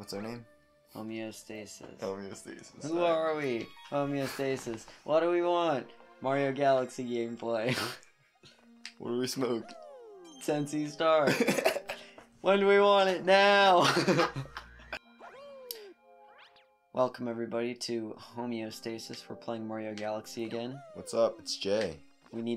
What's our name? Homeostasis. Homeostasis. Who are we? Homeostasis. What do we want? Mario Galaxy gameplay. What do we smoke? Sensi Star. When do we want it? Now! Welcome everybody to Homeostasis. We're playing Mario Galaxy again. What's up? It's Jay. We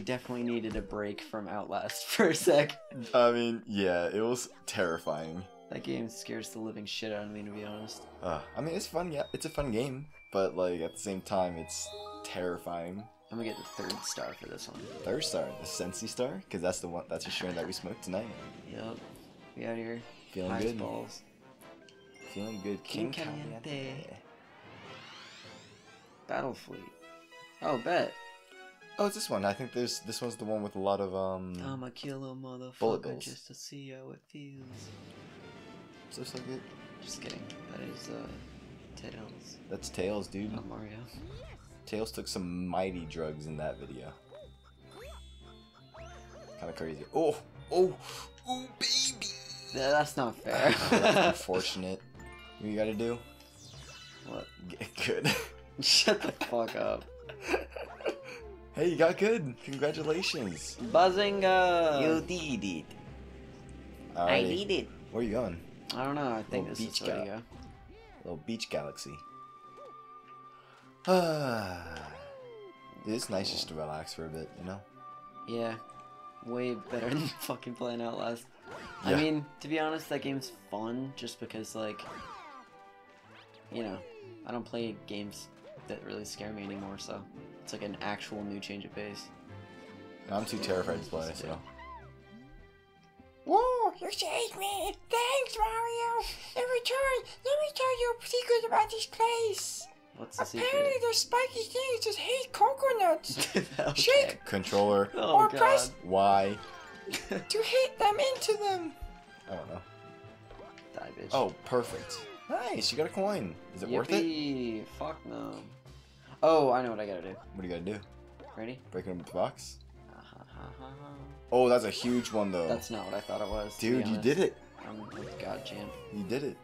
definitely needed a break from Outlast for a sec. I mean, yeah, it was terrifying. That game scares the living shit out of me, to be honest. I mean, it's fun, yeah, it's a fun game, but like at the same time, it's terrifying. I'm gonna get the third star for this one. Third star, the Sensi Star, because that's the one that's a strain that we smoked tonight. Yep, we out here. Feeling nice good. Balls. Feeling good. King Caliente. Battle Fleet. Oh, bet. Oh, it's this one. I think there's this one's the one with a lot of I'm a killer motherfucker just to see how it feels. So so good. Just kidding. That is Tails. That's Tails, dude. Not Mario. Tails took some mighty drugs in that video. Kind of crazy. Oh, baby. Yeah, that's not fair. That's unfortunate. What you gotta do? What? Get good. Shut the fuck up. Hey, you got good! Congratulations! Bazinga! You did it! Alrighty. I did it! Where are you going? I don't know, I think this is where you go. Little beach galaxy. Dude, it's nice just to relax for a bit, you know? Yeah. Way better than fucking playing Outlast. Yeah. I mean, to be honest, that game's fun just because, like, you know, I don't play games that really scare me anymore, so it's like an actual new change of pace. I'm too terrified to play, so. Whoa, you saved me! Thanks, Mario! Let me tell you a secret about this place! What's the secret? Apparently there's spiky things that hate coconuts! Okay. Shake! Controller. Oh, or God. Press Y. To hit them into them! I don't know. Die, bitch. Oh, perfect. Nice, you got a coin. Is it worth it? Fuck no. Oh, I know what I gotta do. What do you gotta do? Ready? Breaking up the box? Oh, that's a huge one though. That's not what I thought it was. Dude, you did it. I'm with God champ. You did it.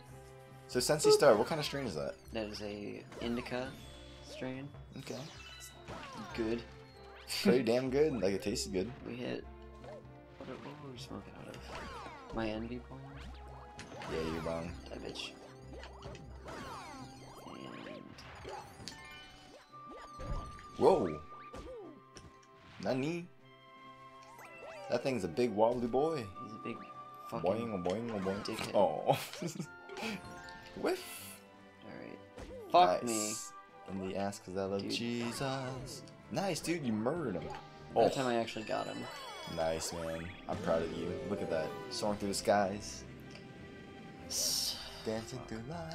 So Sensi Star, what kind of strain is that? That is a indica strain. Okay. It's good. Pretty damn good. Like it tasted good. We hit. What were we smoking out of? My envy point? Yeah, you're wrong. That bitch. Whoa! Nani? That thing's a big wobbly boy. He's a big fucking boing. Dickhead. Oh. Whiff! Alright. Fuck me. In the ass because I love Jesus. Nice, dude, you murdered him. That time I actually got him. Nice, man. I'm proud of you. Look at that. Soaring through the skies. Dancing through life.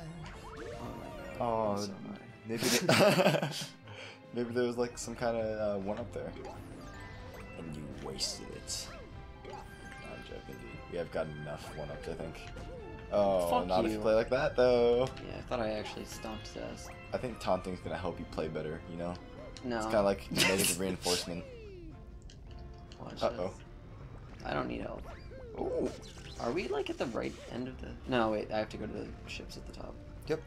Oh, my God. Oh, maybe they maybe there was like some kind of one up there. And you wasted it. I'm joking, dude. We have got enough one ups, I think. Oh, fuck not you. If you play like that, though. Yeah, I thought I actually stomped his ass. I think taunting's gonna help you play better, you know? No. It's kind of like negative reinforcement. Watch this. I don't need help. Ooh. Are we like at the right end of the. No, wait, I have to go to the ships at the top. Yep.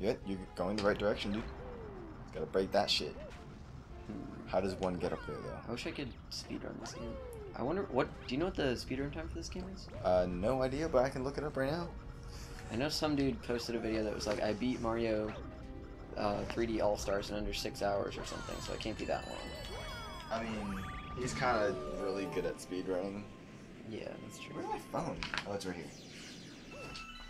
Yep, you're going the right direction, dude. Gotta break that shit. How does one get up there though? I wish I could speedrun this game. I wonder do you know what the speedrun time for this game is? No idea, but I can look it up right now. I know some dude posted a video that was like, I beat Mario 3D All Stars in under 6 hours or something, so it can't be that long. I mean, he's kinda really good at speedrunning. Yeah, that's true. Where's my phone? Oh, it's right here.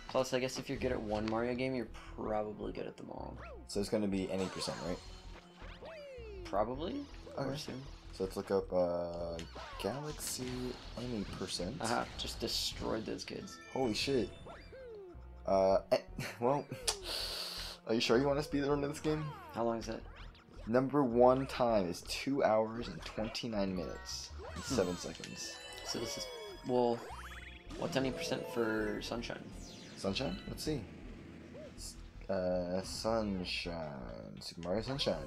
Plus, I guess if you're good at one Mario game, you're probably good at them all. So it's going to be any percent, right? Probably. Okay. So let's look up Galaxy any percent. Aha, just destroyed those kids. Holy shit. Well, are you sure you want to speedrun this game? How long is that? Number one time is 2 hours and 29 minutes and 7 seconds. So this is, well, what's any percent for Sunshine? Sunshine? Let's see. Sunshine. Super Mario Sunshine.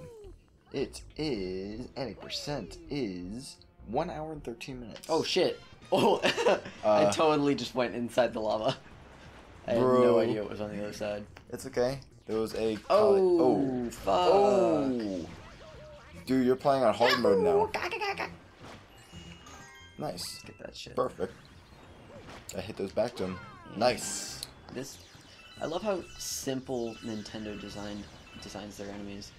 It is. Any percent is 1 hour and 13 minutes. Oh shit. Oh, I totally just went inside the lava. I had no idea what was on the other side. It's okay. There was a... Oh, fuck. Oh. Dude, you're playing on hard mode now. Nice. Get that shit. Perfect. I hit those back to him. Yeah. Nice. This... I love how simple Nintendo designs their enemies.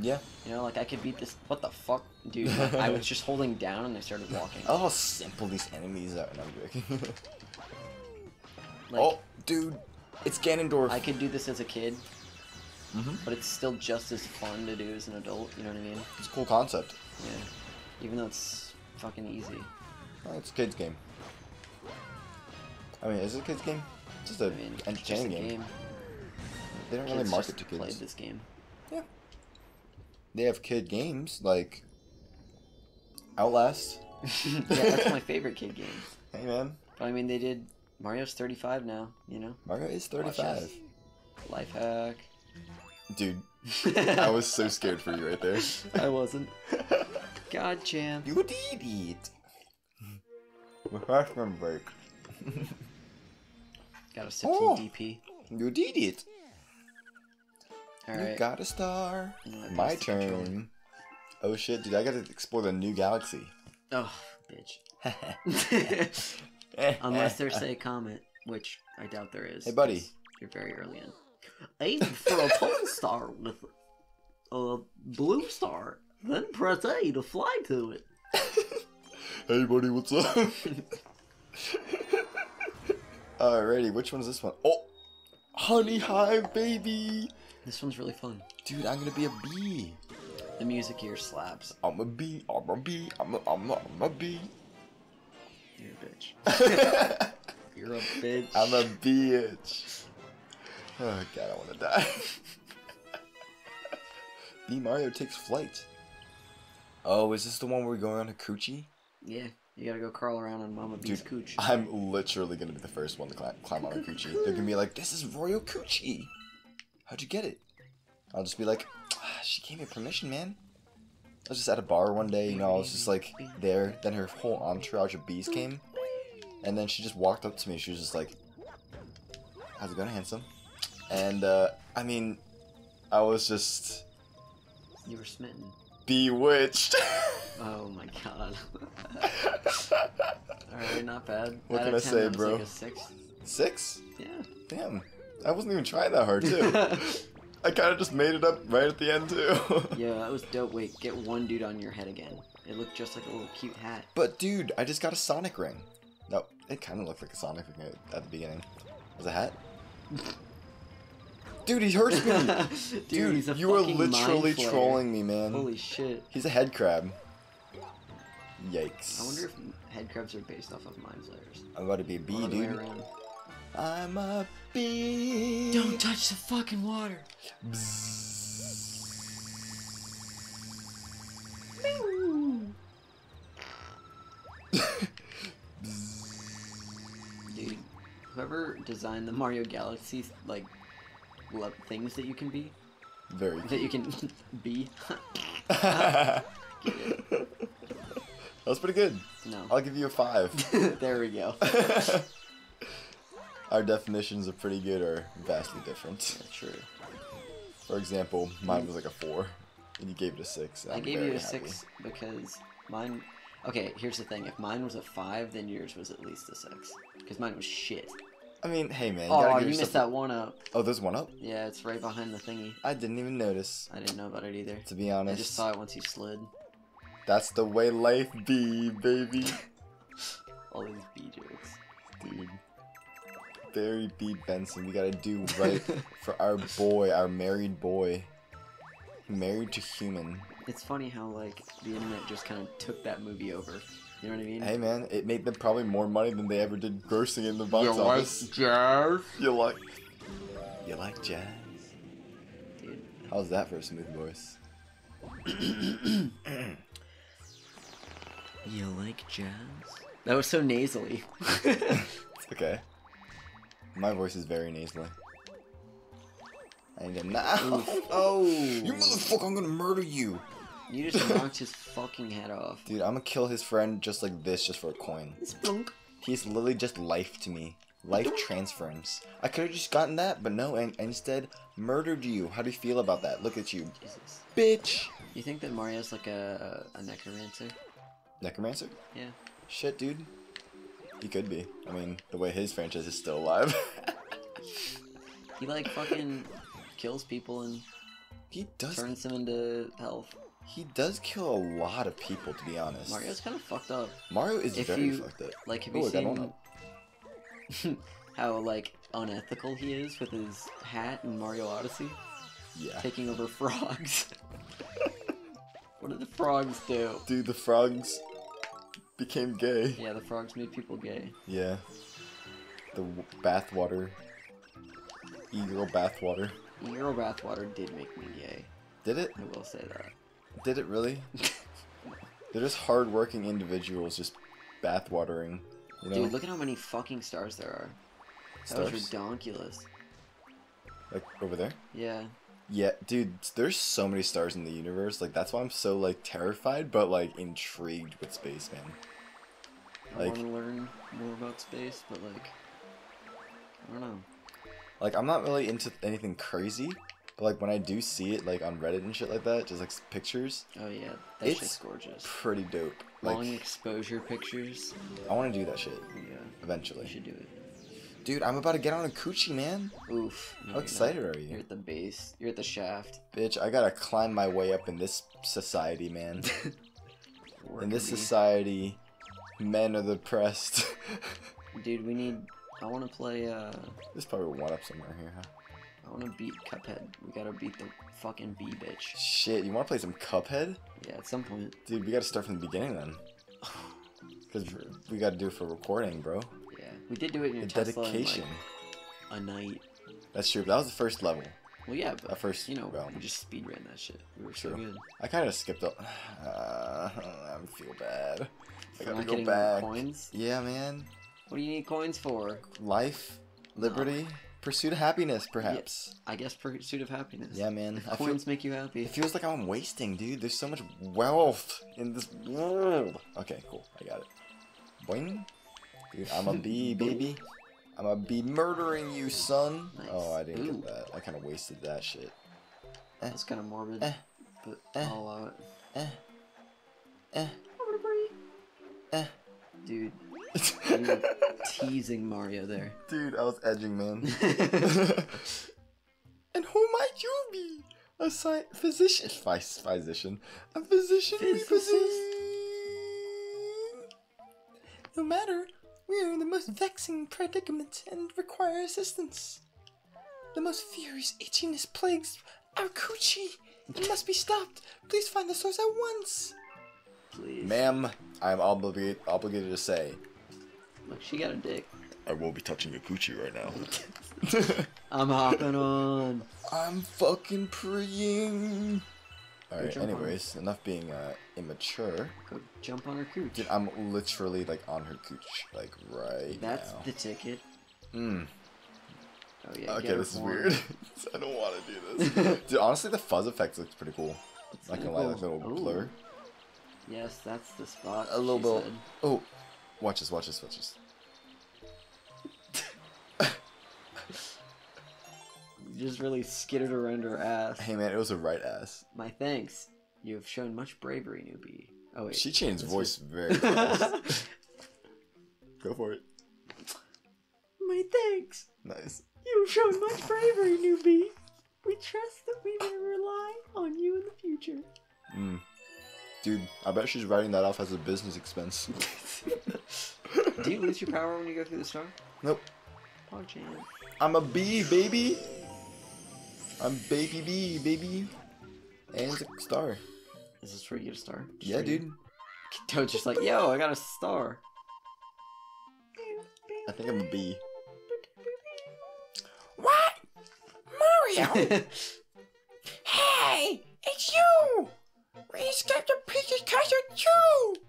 Yeah. You know, like, I could beat this... What the fuck, dude? Like, I was just holding down and I started walking. Oh, how simple these enemies are. No, I'm joking. Like, oh, dude. It's Ganondorf. I could do this as a kid, but it's still just as fun to do as an adult, you know what I mean? It's a cool concept. Yeah. Even though it's fucking easy. Well, it's a kid's game. I mean, is it a kid's game? It's just an entertaining game. They don't really market to kids. Played this game. Yeah. They have kid games, like Outlast. Yeah, that's my favorite kid game. Hey, man. But I mean, they did... Mario's 35 now, you know? Mario is 35. Life hack. Dude, I was so scared for you right there. I wasn't. God, Jam. You did it. Refreshment break. Got a simple DP. You did it. All right. You got a star. My turn. Control. Oh shit, dude, I got to explore the new galaxy. Oh, bitch. Unless there's a comment, which I doubt there is. Hey, buddy. You're very early in. Aim for a pole star with a blue star, then press A to fly to it. Hey, buddy, what's up? Alrighty, which one's this one? Oh! Honey Hive, baby! This one's really fun. Dude, I'm gonna be a bee. The music here slaps. I'm a bee, I'm a bee, I'm a bee. You're a bitch. You're a bitch. I'm a bitch. Oh god, I want to die. Bee Mario takes flight. Oh, is this the one where we're going on Hakuchi? Yeah, you gotta go crawl around on Mama Bee's cooch. I'm literally gonna be the first one to climb on Hakuchi. They're gonna be like, this is Royal Coochie. How'd you get it? I'll just be like, she gave me permission, man. I was just at a bar one day, you know, I was just like there, then her whole entourage of bees came, and then she just walked up to me, she was just like, how's it going, handsome? And, I mean, I was just... You were smitten. Bewitched! Oh my god. Alright, not bad. What can I say, bro? Like a 6. 6? Yeah. Damn. I wasn't even trying that hard, too. I kind of just made it up right at the end, too. Yeah, that was dope. Wait, get one dude on your head again. It looked just like a little cute hat. But, dude, I just got a Sonic ring. No, it kind of looked like a Sonic ring at the beginning. Was it a hat? Dude, he hurts me! Dude, he's a you are literally trolling me, man. Holy shit. He's a head crab. Yikes. I wonder if head crabs are based off of mind flayers. I'm about to be a bee, dude. I'm a bee. Don't touch the fucking water. Dude, whoever designed the Mario Galaxy, like, things that you can be, that you can be. That was pretty good. No, I'll give you a 5. There we go. Our definitions of pretty good are vastly different. Yeah, true. For example, mine was like a 4, and you gave it a 6. I gave you a 6 because mine... Okay, here's the thing. If mine was a 5, then yours was at least a 6. Because mine was shit. I mean, hey man, you gotta give yourself... missed that 1-up. Oh, there's 1-up? Yeah, it's right behind the thingy. I didn't even notice. I didn't know about it either. To be honest. I just saw it once you slid. That's the way life be, baby. All these bee jokes. Dude. Barry B Benson, we gotta do right for our boy, our married boy. Married to human. It's funny how, like, the internet just kind of took that movie over. You know what I mean? Hey man, it made them probably more money than they ever did grossing in the box office. You like jazz? You like jazz? Dude. How's that for a smooth voice? You like jazz? That was so nasally. Okay. My voice is very nasally. I need a knife. Oh! You motherfucker, I'm gonna murder you! You just knocked his fucking head off. Dude, I'm gonna kill his friend just like this, just for a coin. He's literally just life to me. Life transference. I could have just gotten that, but no, and instead murdered you. How do you feel about that? Look at you. Jesus. Bitch! You think that Mario's like a necromancer? Necromancer? Yeah. Shit, dude. He could be. I mean, the way his franchise is still alive. He like fucking kills people and he does turns them into health. He does kill a lot of people, to be honest. Mario's kind of fucked up. Mario is very fucked up. Like, have you seen how like unethical he is with his hat in Mario Odyssey? Yeah. Taking over frogs. What did the frogs do? Dude, the frogs became gay. Yeah, the frogs made people gay. Yeah. The bathwater. E-girl bathwater. E-girl bathwater did make me gay. Did it? I will say that. Did it really? They're just hard-working individuals just bathwatering. You know? Dude, look at how many fucking stars there are. Stars? That was redonkulous. Like, over there? Yeah. Yeah, dude, there's so many stars in the universe. Like, that's why I'm so, like, terrified, but, like, intrigued with space, man. Like, I want to learn more about space, but, like, I don't know. Like, I'm not really into anything crazy, but, like, when I do see it, like, on Reddit and shit like that, just, like, pictures. Oh, yeah. That shit's gorgeous. Pretty dope. Like, long exposure pictures. I want to do that shit. Yeah. Eventually. You should do it. Dude, I'm about to get on a coochie, man. Oof. No, how excited are you? You're at the base. You're at the shaft. Bitch, I gotta climb my way up in this society, man. In this society, men are the oppressed. Dude, we need... I wanna play, There's probably one up somewhere here, huh? I wanna beat Cuphead. We gotta beat the fucking bee bitch. Shit, you wanna play some Cuphead? Yeah, at some point. Dude, we gotta start from the beginning, then. Because we gotta do it for recording, bro. We did do it in your Tesla dedication. In, like, a night. That's true, but that was the first level. Well, yeah, but, first, you know, realm. We just speedran that shit. We were so good. I kind of skipped up. I feel bad. I gotta go back. Coins? Yeah, man. What do you need coins for? Life, liberty, pursuit of happiness, perhaps. Yeah, I guess pursuit of happiness. Yeah, man. Coins make you happy. It feels like I'm wasting, dude. There's so much wealth in this world. Okay, cool. I got it. Boing. Dude, I'm a bee, baby. I'm a bee murdering you, son. Nice. Oh, I didn't get that. I kind of wasted that shit. That's kind of morbid, but I'll allow it. Dude, you were teasing Mario there. Dude, I was edging, man. And who might you be? A physician. Physician. A physician. No matter. We are in the most vexing predicament and require assistance. The most furious itchiness plagues our coochie. It must be stopped. Please find the source at once. Please. Ma'am, I am obligated to say. Look, she got a dick. I won't be touching your coochie right now. I'm hopping on. I'm fucking praying. Alright, anyways, enough being immature. Go jump on her cooch. Dude, I'm literally like on her cooch, like right now. That's the ticket. Mm. Oh yeah. Okay, this is weird. I don't want to do this. Dude, honestly, the fuzz effects looks pretty cool. Not gonna lie, like a little blur. Yes, that's the spot. A little bit. Oh, watch this, watch this, watch this. Just really skittered around her ass. Hey man, it was a right ass. My thanks. You have shown much bravery, newbie. Oh wait. She changed voice very fast. Go for it. My thanks. Nice. You have shown much bravery, newbie. We trust that we may rely on you in the future. Mm. Dude, I bet she's writing that off as a business expense. Do you lose your power when you go through the star? Nope. Oh, I'm a bee, baby. I'm Baby B, baby. And it's a star. Is this where you get a star? Just yeah, dude. Toad's just like, yo, I got a star. I think I'm a bee. What? Mario! Hey! It's you! We escaped the Peach's Castle too!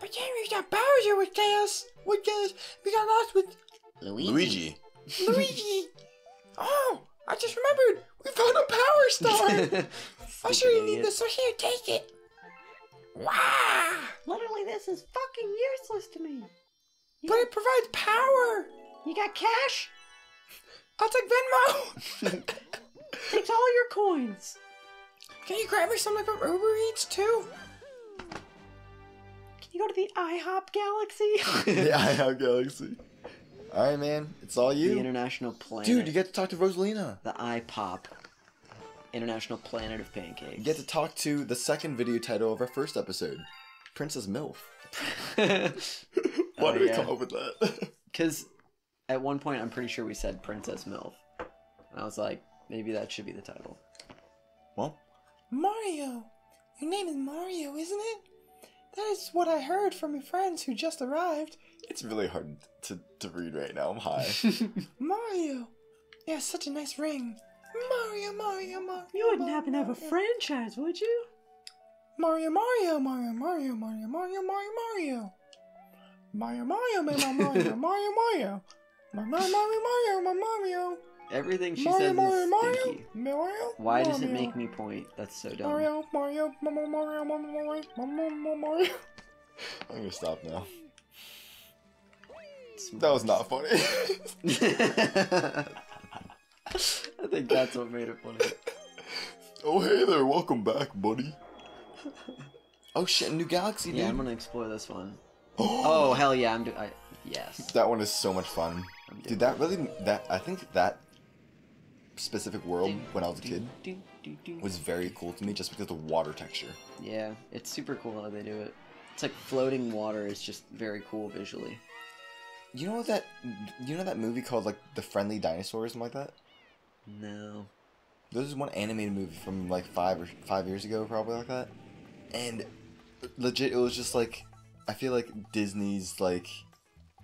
But then we got Bowser with Chaos. With Chaos, we got lost with... Luigi. Luigi! Oh! I just remembered! We found a power star! I sure you need this, so here, take it! Wow! Literally, this is fucking useless to me. But it provides power! You got cash? I'll take Venmo! Takes all your coins. Can you grab me something from Uber Eats too? Can you go to the IHOP Galaxy? The IHOP Galaxy. Alright, man. It's all you. The International Planet. Dude, you get to talk to Rosalina. The IPOP. International Planet of Pancakes. You get to talk to the second video title of our first episode. Princess Milf. Why did we come up with that? Because at one point, I'm pretty sure we said Princess Milf. And I was like, maybe that should be the title. Well. Mario! Your name is Mario, isn't it? That is what I heard from your friends who just arrived. It's really hard to read right now. I'm high. Mario! Yeah, such a nice ring. Mario, Mario, Mario. You wouldn't happen to have a franchise, would you? Mario, Mario, Mario, Mario, Mario, Mario, Mario, Mario. Mario, Mario, Mario, Mario, Mario, Mario. Mario, Mario, Mario, Mario. Everything she says is stinky. Mario, why does it make me point? That's so dumb. Mario, Mario, Mario, Mario, Mario, Mario, Mario. I'm gonna stop now. That was not funny. I think that's what made it funny. Oh, hey there. Welcome back, buddy. Oh, shit. New galaxy, dude. Yeah, I'm going to explore this one. Oh, hell yeah. I'm doing... Yes. That one is so much fun. Dude, that really... I think that specific world when I was a kid was very cool to me just because of the water texture. Yeah, it's super cool how they do it. It's like floating water is just very cool visually. You know that movie called, like, The Friendly Dinosaur or something like that? No. There's one animated movie from, like, five years ago, probably, like that. And, legit, it was just, like, I feel like Disney's, like,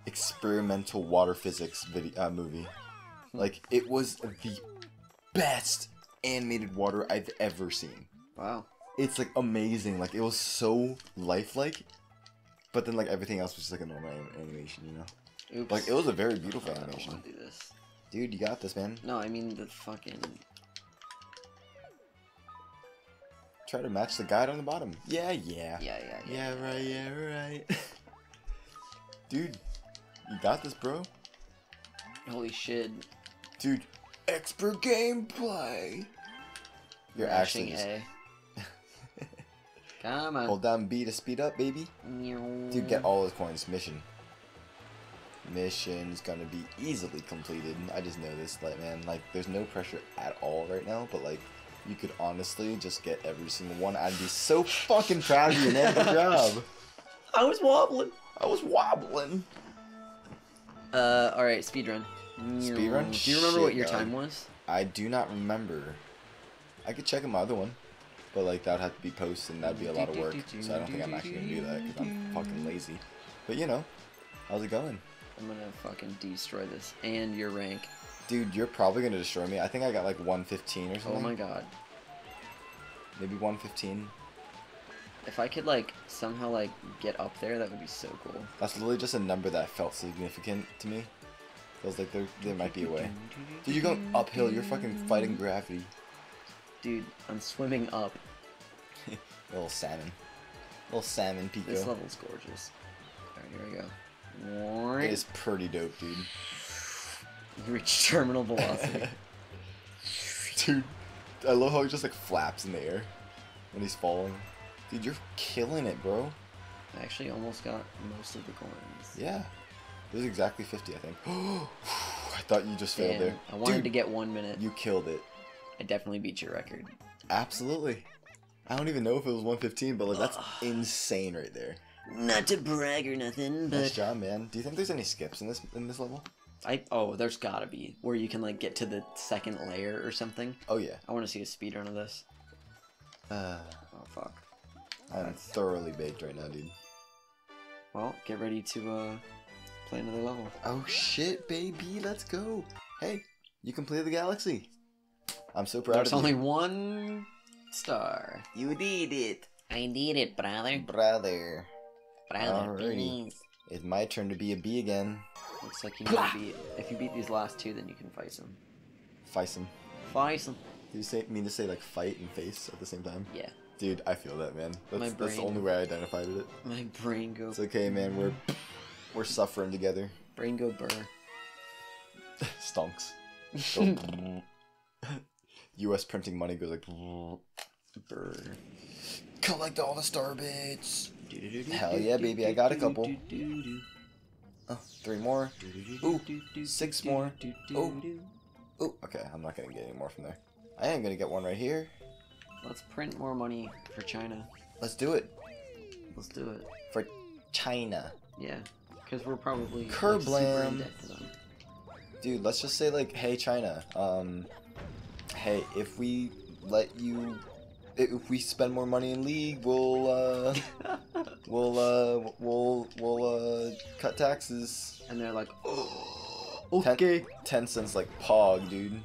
experimental water physics video, movie. Like, it was the best animated water I've ever seen. Wow. It's, like, amazing. Like, it was so lifelike. But then, like, everything else was just, like, a normal animation, you know? Oops. Like, it was a very beautiful animation. I shouldn't do this. Dude, you got this, man. No, I mean the fucking... Try to match the guide on the bottom. Yeah, right. Dude, you got this, bro. Holy shit. Dude, expert gameplay! You're actually... Come on. Hold down B to speed up, baby. Dude, get all those coins. Mission. Mission's gonna be easily completed. I just know this, like, man, like, there's no pressure at all right now, but, like, you could honestly just get every single one. I'd be so fucking proud of you, man. Good job. I was wobbling. Alright, speedrun. Speedrun? Do you remember what your time was? I do not remember. I could check in my other one, but, like, that would have to be posted, and that would be a lot of work, so I don't think I'm actually gonna do that, because I'm fucking lazy. But, you know, how's it going? I'm gonna fucking destroy this and your rank. Dude, you're probably gonna destroy me. I think I got like 115 or something. Oh my god. Maybe 115. If I could like somehow like get up there, that would be so cool. That's literally just a number that felt significant to me. Feels like there might be a way. Dude, you're going uphill. You're fucking fighting gravity. Dude, I'm swimming up. Little salmon. Little salmon, Pico. This level's gorgeous. Alright, here we go. It is pretty dope, dude. You reach terminal velocity. Dude, I love how he just like flaps in the air when he's falling. Dude, you're killing it, bro. I actually almost got most of the coins. Yeah. There's exactly 50, I think. I thought you just failed there. I wanted to get 1 minute. You killed it. I definitely beat your record. Absolutely. I don't even know if it was 115, but like that's insane right there. Not to brag or nothing, but... Nice job, man. Do you think there's any skips in this level? Oh, there's gotta be. Where you can, like, get to the second layer or something. Oh, yeah. I want to see a speedrun of this. Oh, fuck. I'm thoroughly baked right now, dude. Well, get ready to, play another level. Oh, shit, baby. Let's go. Hey, you completed the galaxy. I'm so proud of you. There's only 1 star. You did it. I did it, brother. Brother. Alrighty, it's my turn to be a bee again. Looks like you need to be. If you beat these last two, then you can face them. Face them. Face them. Do you mean to say like fight and face at the same time? Yeah. Dude, I feel that, man. That's the only way I identified it. My brain go. It's okay, man. We're suffering together. Brain go burr. Stonks. US printing money goes like. Burr. Collect all the star bits. Hell yeah, baby! I got a couple. Oh, 3 more. Ooh, 6 more. Ooh. Ooh. Okay, I'm not gonna get any more from there. I am gonna get one right here. Let's print more money for China. Let's do it. Let's do it for China. Yeah, because we're probably Kerblam. Like, super in debt to them. Dude, let's just say like, hey China, hey, if we let you, if we spend more money in League, we'll we'll cut taxes. And they're like, oh, okay. 10 cents like pog, dude.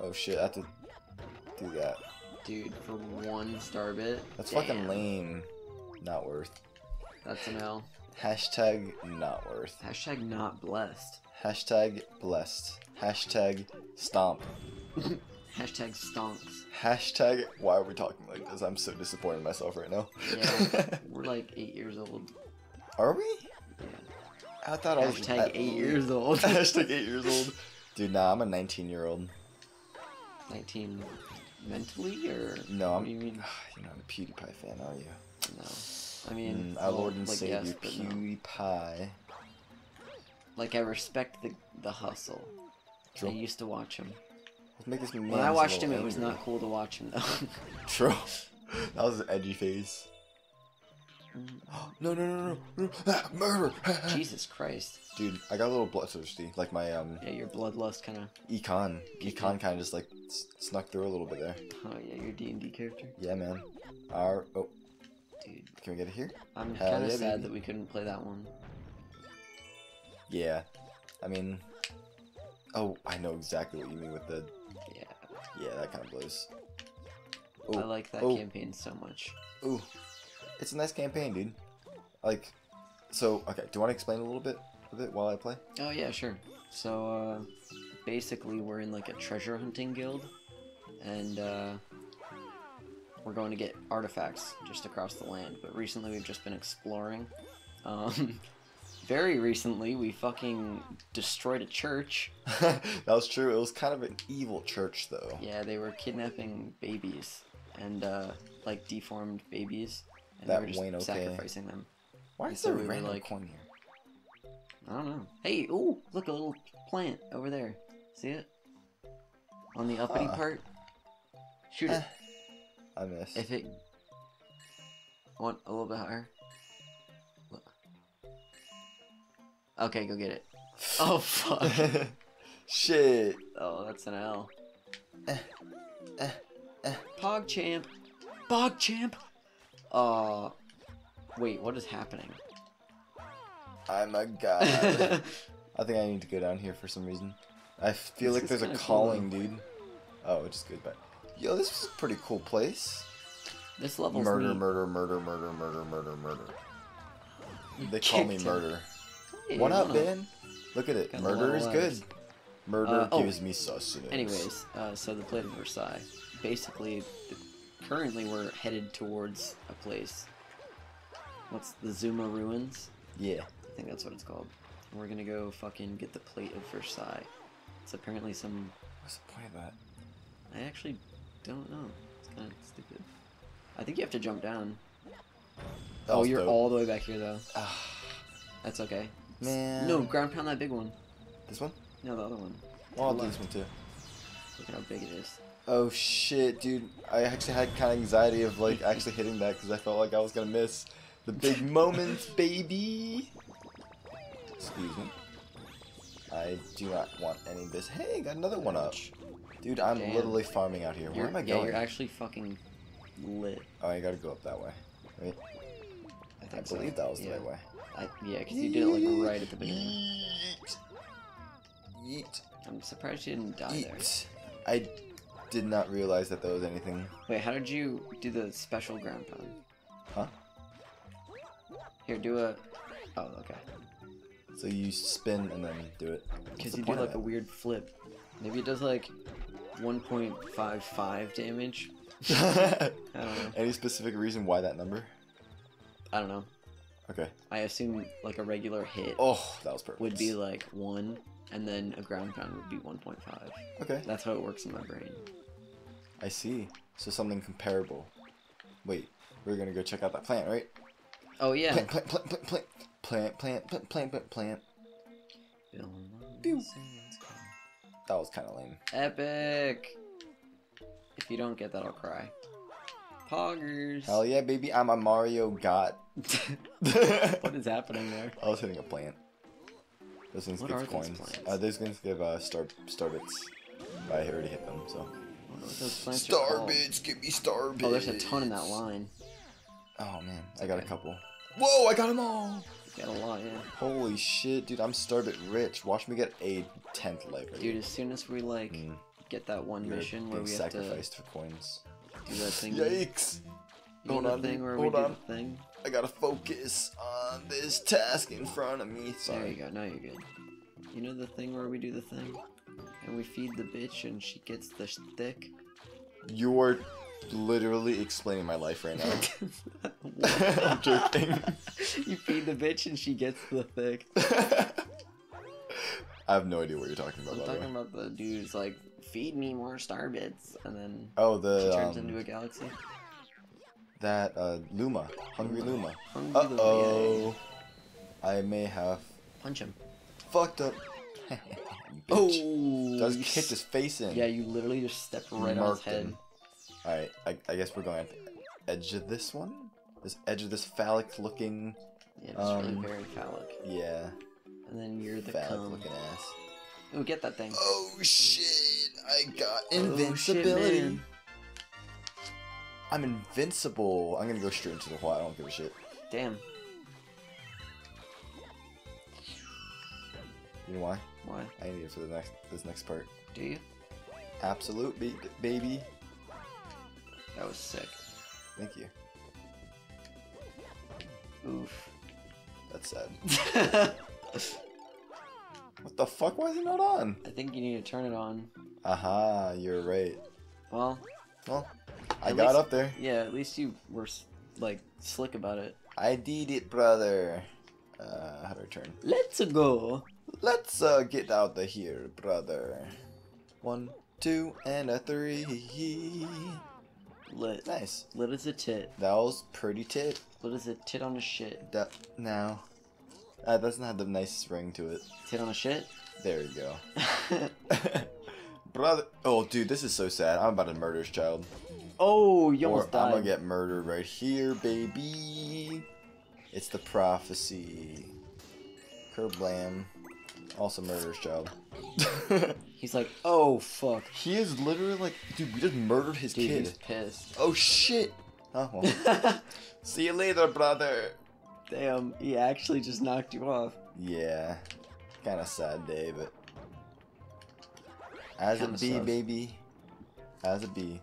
Oh shit, I have to do that. Dude, for 1 star bit. That's damn. Fucking lame. Not worth. That's an L. Hashtag not worth. Hashtag not blessed. Hashtag blessed. Hashtag stomp. Hashtag stonks. Hashtag why are we talking like this? I'm so disappointed in myself right now. Yeah, we're like 8 years old. Are we? Yeah. I thought I was hashtag 8 years old. Hashtag 8 years old. Dude, nah, I'm a 19-year-old. 19 mentally or no? I'm, what do you mean? You're not a PewDiePie fan, are you? No. I mean, our Lord and like Savior, yes, PewDiePie. No. Like, I respect the hustle. True. I used to watch him. Make this when I watched him, angry. It was not cool to watch him, though. True. That was an edgy face. No, no, no, no, no. Ah, murder! Jesus Christ. Dude, I got a little bloodthirsty. Like my, Yeah, your bloodlust kind of... Econ. Econ kind of just, like, snuck through a little bit there. Oh, yeah, your D&D character. Yeah, man. Our... Oh. Dude. Can we get it here? I'm kind of sad that we couldn't play that one. Yeah. I mean... Oh, I know exactly what you mean with the... Yeah. Yeah, that kind of blows. Ooh. I like that campaign so much. Ooh. It's a nice campaign, dude. Like, so, okay, do you want to explain a little bit of it while I play? Oh, yeah, sure. So, basically we're in, like, a treasure hunting guild, and, we're going to get artifacts just across the land, but recently we've just been exploring. Very recently we fucking destroyed a church. That was true. It was kind of an evil church, though. Yeah, they were kidnapping babies, and, like, deformed babies. And that we were just sacrificing them. Why is there a random coin here? I don't know. Hey, ooh, look, a little plant over there. See it? On the uppity part. Shoot it. I missed. If it... I want a little bit higher. Look. Okay, go get it. Oh, fuck. Shit. Oh, that's an L. Pogchamp. Pogchamp. Wait, what is happening? I'm a god. I think I need to go down here for some reason. I feel this like there's a calling, cool, dude. Oh, it just goes back. Yo, this is a pretty cool place. This level's murder, neat. Murder, murder, murder, murder, murder, murder. They call me murder. Hey, what up, man? Look at it. Got murder is good. Murder gives me sustenance. Anyways, so the Plate of Versailles. Basically, currently we're headed towards a place. What's the Zuma Ruins? Yeah. I think that's what it's called. And we're gonna go fucking get the Plate of Versailles. It's apparently some... What's the point of that? I actually don't know. It's kind of stupid. I think you have to jump down. Oh, you're dope. All the way back here, though. That's okay. Man. No, ground pound that big one. This one? No, the other one. Well, I'll do this one, too. Look at how big it is. Oh shit, dude, I actually had kind of anxiety of like actually hitting that because I felt like I was gonna miss the big moments, baby! Excuse me. I do not want any of this. Hey, got another one up. Dude, I'm literally farming out here. Where am I going? You're actually fucking lit. Oh, you gotta go up that way, right? I think I believe that was the right way. Yeah, because you did it like right at the beginning. Yeet. I'm surprised you didn't die there. I did not realize that there was anything. Wait, how did you do the special ground pound? Huh? Here, do a... Oh, okay. So you spin and then do it. Because you do like a weird flip. Maybe it does like 1.55 damage. I don't know. Any specific reason why that number? I don't know. Okay. I assume like a regular hit. Oh, that was perfect. Would be like 1. and then a ground pound would be 1.5. Okay. That's how it works in my brain. I see. So something comparable. Wait, we're gonna go check out that plant, right? Oh yeah. Plant. Pew. That was kind of lame. Epic. If you don't get that, I'll cry. Poggers. Hell yeah, baby! I'm a Mario god. What is happening there? I was hitting a plant. Those things give coins. Those things give star bits. But I already hit them, so. Star bits, give me star bits. Oh, there's a ton in that line. Oh man, I got a couple. Whoa, I got them all. You got a lot, yeah. Holy shit, dude! I'm star bit rich. Watch me get a 10th life. Dude, as soon as we like get that one mission where we have to sacrificed for coins. Do that thing. Yikes! Hold on, hold on. I gotta focus on this task in front of me. Sorry. There you go. Now you're good. You know the thing where we do the thing, and we feed the bitch, and she gets the stick. You're literally explaining my life right now. I'm joking. You feed the bitch, and she gets the thick. I have no idea what you're talking about. I'm talking about the dude's like, feed me more star bits, and then she turns into a galaxy. That Luma, Hungry Luma. Uh oh, I may have punch him. Fucked up. Bitch. Oh, does kick his face in. Yeah, you literally just stepped right on his head. All right, I guess we're going at the edge of this one. This edge of this phallic-looking. Yeah, it's really very phallic. Yeah. And then you're the phallic-looking ass. Oh, get that thing. Oh shit! I got invincibility. Oh, shit, I'm invincible. I'm gonna go straight into the hole. I don't give a shit. Damn. You know why? Why? I need it for the next part. Do you? Absolute baby. That was sick. Thank you. Oof. That's sad. What the fuck? Why is it not on? I think you need to turn it on. Aha, you're right. Well. I got up there. Yeah, at least you were like slick about it. I did it, brother. How do I turn? Let's go. Let's get out of here, brother. 1, 2, and a 3. Lit. Nice. Lit as a tit. That was pretty tit. Lit as a tit on a shit. That no. That doesn't have the nicest ring to it. Tit on a shit. There you go. Brother. Oh, dude, this is so sad. I'm about to murder his child. Oh, you almost died. I'm gonna get murdered right here, baby. It's the prophecy. Kerblam. Also murderous child. He's like, oh fuck. He is literally like, dude, we just murdered his kid. He's pissed. Oh shit. Oh, well. See you later, brother. Damn, he actually just knocked you off. Yeah. Kind of sad day, but. As it be, baby. As it be.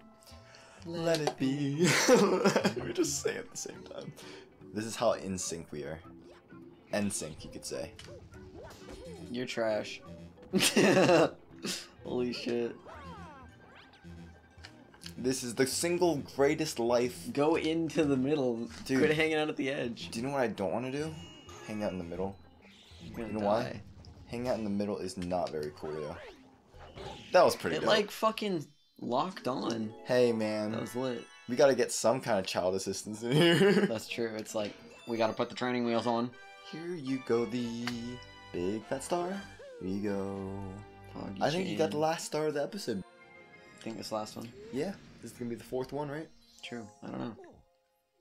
Let it be. We just say it at the same time. This is how in sync we are. En sync, you could say. You're trash. Holy shit. This is the single greatest life. Go into the middle. Dude, quit hanging out at the edge. Do you know what I don't want to do? Hang out in the middle. You're gonna die. Why? Hang out in the middle is not very cool, though. That was pretty good. It like fucking locked on. Hey man, that was lit. We gotta get some kind of child assistance in here. That's true. It's like we gotta put the training wheels on. Here you go, the big fat star. Here you go. Poggy I think chain. You got the last star of the episode. I think this last one. Yeah, this is gonna be the 4th one, right? True. I don't know.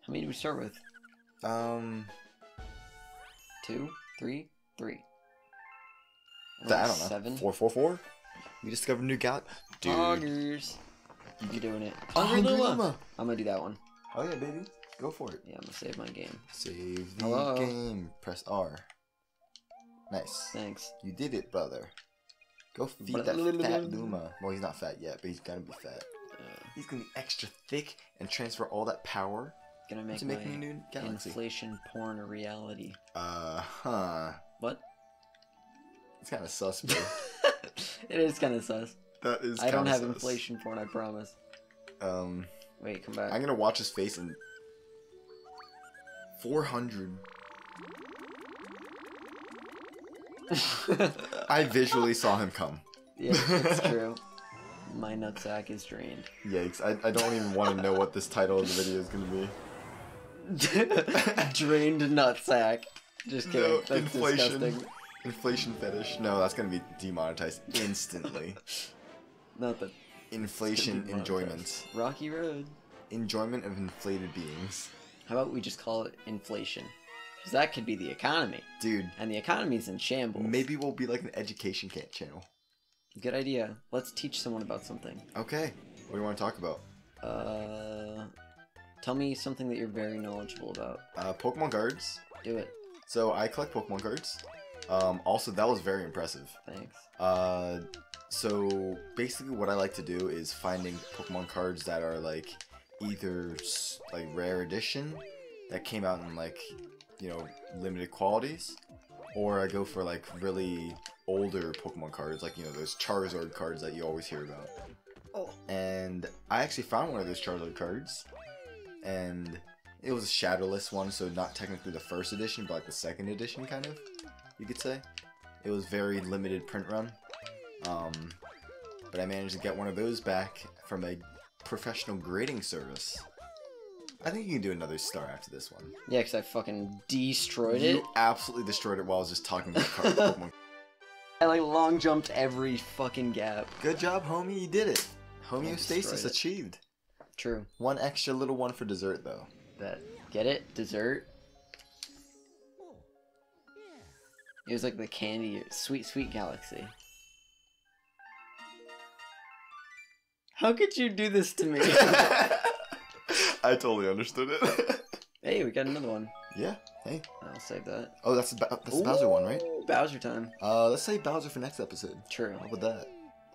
How many did we start with? 2, 3, 3. I don't know. 7. 4, 4, 4. We discovered new galaxy. Dude. Poggers. You're doing it. Hungry Luma. I'm gonna do that one. Oh yeah, baby. Go for it. Yeah, I'm gonna save my game. Save the game. Press R. Nice. Thanks. You did it, brother. Go feed that fat Luma. Well, he's not fat yet, but he's gonna be fat. He's gonna be extra thick and transfer all that power. Gonna make my new galaxy. Inflation porn a reality. Uh-huh. What? It's kind of sus, bro. It is kind of sus. That is I don't have inflation porn, I promise. Wait, come back. I'm gonna watch his face in 400. I visually saw him come. Yeah, it's true. My nutsack is drained. Yikes, I don't even want to know what this title of the video is going to be. Drained nutsack. Just kidding. No, that's inflation. Disgusting. Inflation fetish. No, that's going to be demonetized instantly. Not that. Inflation enjoyment. Rocky Road. Enjoyment of inflated beings. How about we just call it inflation? Because that could be the economy. Dude. And the economy's in shambles. Maybe we'll be like an education channel. Good idea. Let's teach someone about something. Okay. What do you want to talk about? Tell me something that you're very knowledgeable about. Pokemon cards. Do it. So I collect Pokemon cards. Also, that was very impressive. Thanks. So basically what I like to do is finding Pokemon cards that are like either like rare edition that came out in like, you know, limited qualities, or I go for like really older Pokemon cards, like, you know, those Charizard cards that you always hear about. Oh. And I actually found one of those Charizard cards, and it was a shadowless one, so not technically the first edition, but like the second edition, kind of, you could say. It was very limited print run, but I managed to get one of those back from a professional grading service. I think you can do another star after this one. Yeah, because I fucking destroyed it. You absolutely destroyed it while I was just talking about cards. Pokemon. I like long jumped every fucking gap. Good job, homie. You did it. Homeostasis achieved. True. One extra little one for dessert, though. That. Get it? Dessert? It was like the candy. Sweet, sweet galaxy. How could you do this to me? I totally understood it. Hey, we got another one. Yeah, hey. I'll save that. Oh, that's the Bowser one, right? Bowser time. Let's save Bowser for next episode. True. How about that?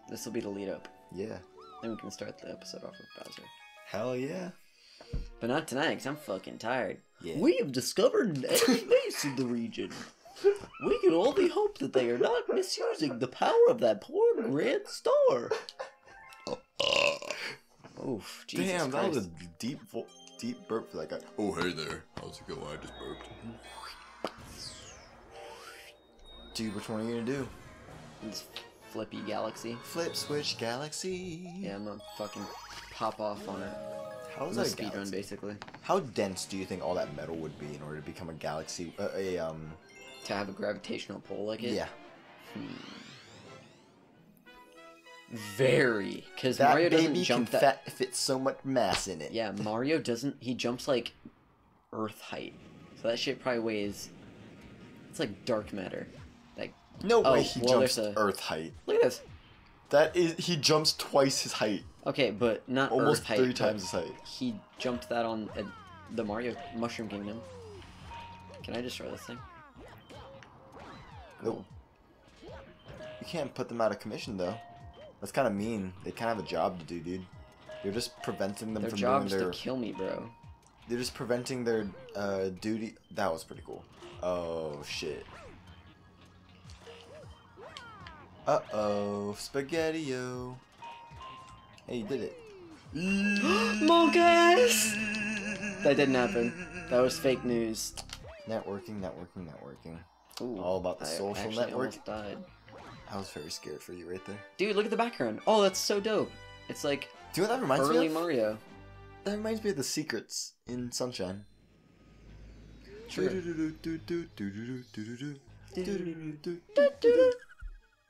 This will be the lead up. Yeah. Then we can start the episode off with Bowser. Hell yeah. But not tonight, because I'm fucking tired. Yeah. We have discovered every base in the region. We can only hope that they are not misusing the power of that poor grand star. Oof, Jesus damn, Christ. That was a deep burp for that guy. Oh, hey there. How's it going? I just burped. Dude, which one are you gonna do? This flippy galaxy. Flip Switch Galaxy. Yeah, I'm gonna fucking pop off on it. How's that speedrun, basically? How dense do you think all that metal would be in order to become a galaxy? To have a gravitational pull like it? Yeah. Very, because Mario doesn't jump that. If it's so much mass in it. Yeah, Mario doesn't. He jumps like Earth height, so that shit probably weighs. It's like dark matter. Like no way he jumps Earth height. Look at this. That is, he jumps twice his height. Okay, but not almost Earth height. Almost 3 times his height. He jumped that on the Mario Mushroom Kingdom. Can I destroy this thing? Nope. Oh. You can't put them out of commission though. That's kind of mean. They kind of have a job to do, dude. You're just preventing them from doing their... Their job's to kill me, bro. They're just preventing their duty... That was pretty cool. Oh, shit. Uh-oh. Spaghetti-o. Hey, you did it. Monkeys! That didn't happen. That was fake news. Networking, networking, networking. Ooh, all about the social network. I almost died. I was very scared for you right there. Dude, look at the background. Oh, that's so dope. It's like do you know what that reminds early me of? Mario. That reminds me of the secrets in Sunshine. True.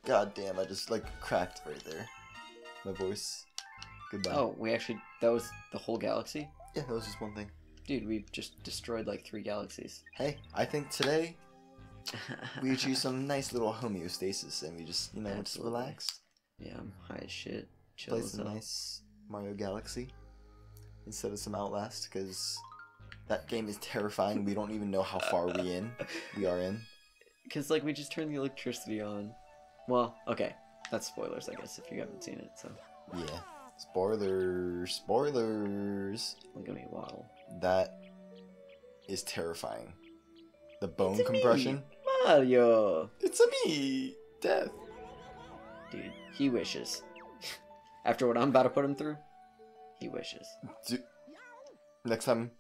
God damn, I just like cracked right there. My voice. Goodbye. Oh, we actually that was the whole galaxy? Yeah, that was just one thing. Dude, we just destroyed like 3 galaxies. Hey, I think today we achieved some nice little homeostasis, and we just, you know, just relaxed. Yeah, I'm high as shit. Chill play some nice Mario Galaxy instead of some Outlast, because that game is terrifying. We don't even know how far we are in. Because, like, we just turned the electricity on. Well, okay. That's spoilers, I guess, if you haven't seen it, so. Yeah. Spoilers. Spoilers. Look at me waddle. That is terrifying. The bone compression? Mario! It's a me! Death. Dude, he wishes. After what I'm about to put him through, he wishes. Dude, next time,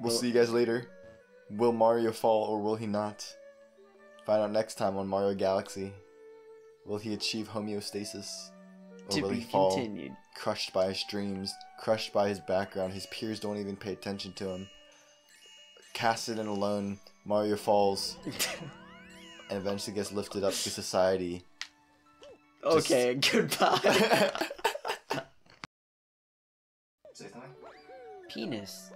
we'll see you guys later. Will Mario fall or will he not? Find out next time on Mario Galaxy. Will he achieve homeostasis? Or will he fall, crushed by his dreams, crushed by his background? His peers don't even pay attention to him. Casted and alone, Mario falls and eventually gets lifted up to society. Okay, goodbye. Say something. Penis.